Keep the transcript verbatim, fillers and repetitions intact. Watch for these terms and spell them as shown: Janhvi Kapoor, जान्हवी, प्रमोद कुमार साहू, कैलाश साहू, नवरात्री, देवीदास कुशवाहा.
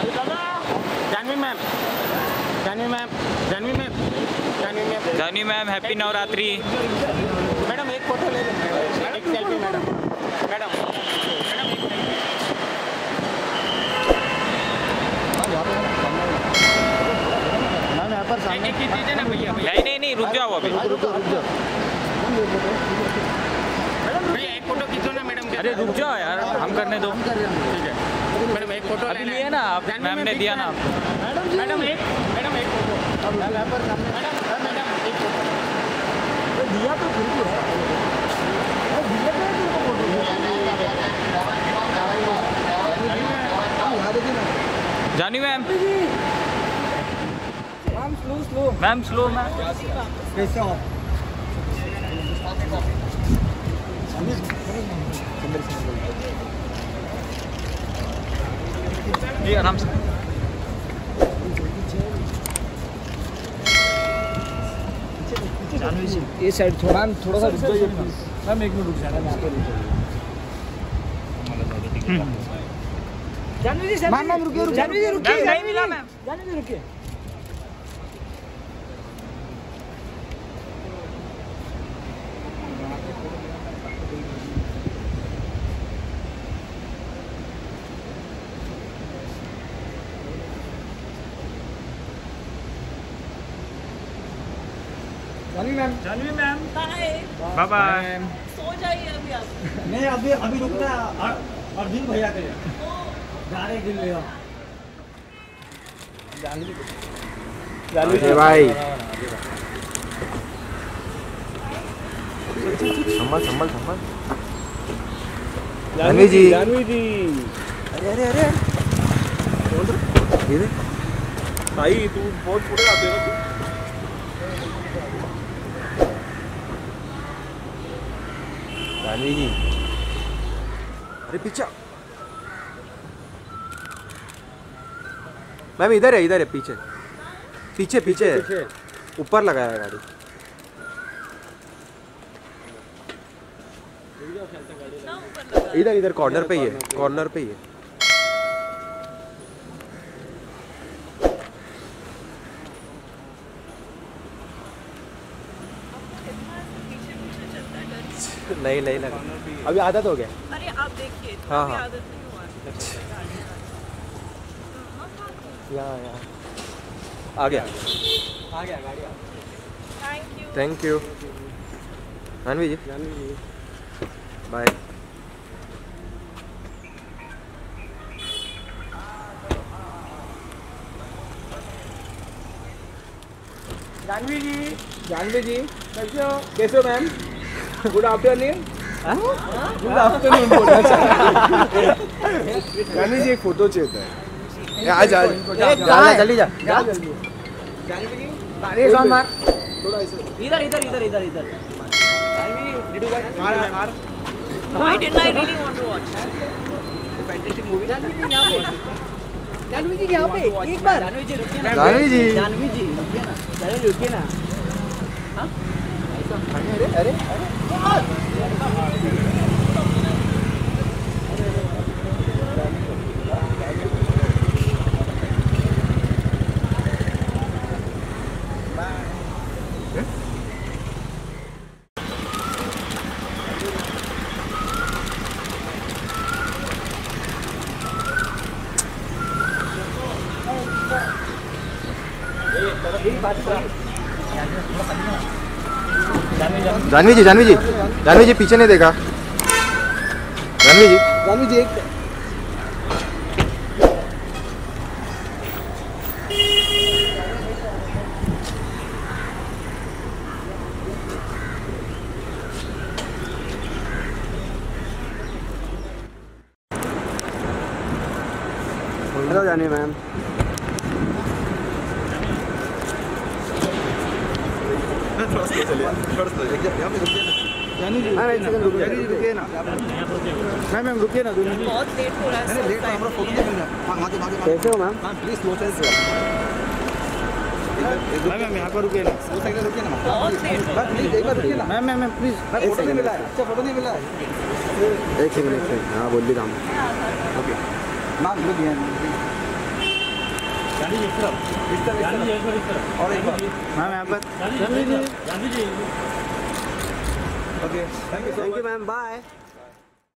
जान्हवी ma'am, जान्हवी ma'am, जान्हवी ma'am, जान्हवी ma'am, जान्हवी ma'am, happy Navratri. Madam एक photo ले लें, एक सेल्फी मैडम, मैडम, मैडम एक सेल्फी। मैम यहाँ पर सामने की चीज़ है ना भैया। नहीं नहीं नहीं, रुक जाओ अभी। रुक जाओ, रुक जाओ। मैडम भैया एक फोटो खींचो ना मैडम। अरे रुक जाओ यार, हम करने दो। ठीक है। मैडम एक फोटो अभी लिए ना आप, मैम ने दिया ना आपको। मैडम जी, मैडम एक, मैडम एक फोटो। अब यहाँ पर सामने मैडम, मैडम एक फोटो। तो दिया तो फिर भी है। अब दिया तो फिर भी photo. जान्हवी ma'am, ma'am slow slow, ma'am slow ma'am. कैसे हो? जी आराम से। जान्हवी जी ये साइड थोड़ा थोड़ा सा रुक जाइए मैम, एक मिनट रुक जाना ma'am. जान्हवी ji ma'am, ma'am रुकिए, जान्हवी जी रुकिए, नहीं मिला मैम, जान्हवी जी रुकिए। जान्हवी ma'am, जान्हवी ma'am, bye bye. सो जाइए अभी आप। नहीं अभी अभी रुकना है, और दिन भैया के जा रहे दिन भैया। जान्हवी जान्हवी भाई संभल संभल संभल। जान्हवी जी, जान्हवी जी, अरे अरे अरे बोल रहे भाई, तू बहुत छोटे आते हो। जान्हवी जी अरे पीछे मैम, इधर है, इधर है, पीछे पीछे पीछे, पीछे। ऊपर लगाया है गाड़ी। इधर इधर कॉर्नर पे ही है, कॉर्नर पे ही है। नहीं नहीं लगा, अभी आदत हो गया। अरे आप देखिए तो हाँ हाँ आदत नहीं हुआ। यहाँ यहाँ आ गया, आ गया गाड़ी। Thank you, thank you जान्हवी ji, जान्हवी ji bye. जान्हवी ji, जान्हवी ji कैसे हो? कैसे हो ma'am? Good afternoon. Good afternoon बोलना चाहिए। जान्हवी जी एक फोटो चाहिए। आज आज जल्दी जा, इधर इधर इधर इधर इधर। Why did I really want to watch? Fantastic movie। जान्हवी जी यहाँ पे एक बार। जान्हवी जी जान्हवी जी जान्हवी जी जान्हवी रुकिए ना। हाँ अरे अरे जान्हवी जी, जान्हवी जी, जान्हवी जी पीछे नहीं देखा। जान्हवी जी, जान्हवी जी एक बोलो जान्हवी मैम। रुकिए ना मैम, मैम रुकिए ना, बहुत लेट हो रहा है। कैसे हो मैम? प्लीज लो साइड से मैम, मैम यहाँ पर रुकिए ना, लो साइड से रुकिए ना। बहुत लेट हो रहा है, प्लीज एक बार रुकिए ना ma'am. Ma'am ma'am please, photo नहीं मिला है। अच्छा फोटो नहीं मिला है, एक सेकंड एक सेकंड। हाँ बोल रही हूँ। ओके मैम, रुकिए। इस तरफ इस तरफ जान्हवी जी इस तरफ और एक बार मैम यहाँ पर जान्हवी ji जान्हवी ji okay thank you thank you ma'am bye.